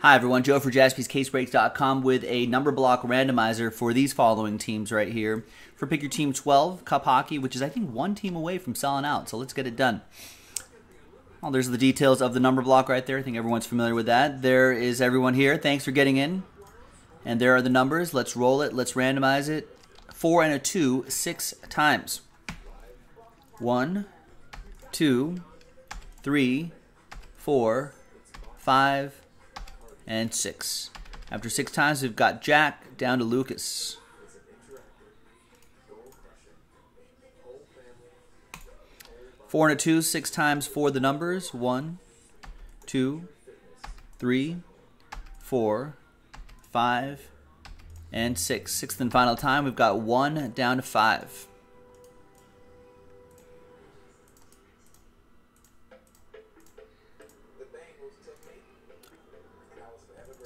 Hi everyone, Joe for JaspysCaseBreaks.com with a number block randomizer for these following teams right here. For Pick Your Team 12, Cup Hockey, which is I think one team away from selling out, so let's get it done. Well, there's the details of the number block right there. I think everyone's familiar with that. There is everyone here. Thanks for getting in. And there are the numbers. Let's roll it. Let's randomize it. 4 and a 2, 6 times. 1, 2, 3, 4, 5, and 6. After 6 times, we've got Jack down to Lucas. Four and a two, 6 times for the numbers. 1, 2, 3, 4, 5, and 6. Sixth and final time, we've got 1 down to 5.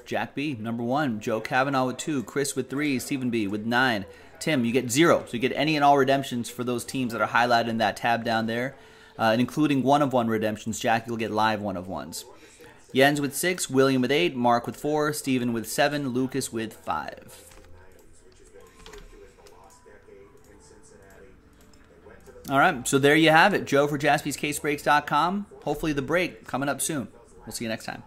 Jack B, number 1. Joe Kavanaugh with 2. Chris with 3. Stephen B with 9. Tim, you get 0. So you get any and all redemptions for those teams that are highlighted in that tab down there. And including 1-of-1 redemptions, Jack, you'll get live 1-of-1s. Jens with 6. William with 8. Mark with 4. Stephen with 7. Lucas with 5. All right, so there you have it. Joe for JaspysCaseBreaks.com. Hopefully the break coming up soon. We'll see you next time.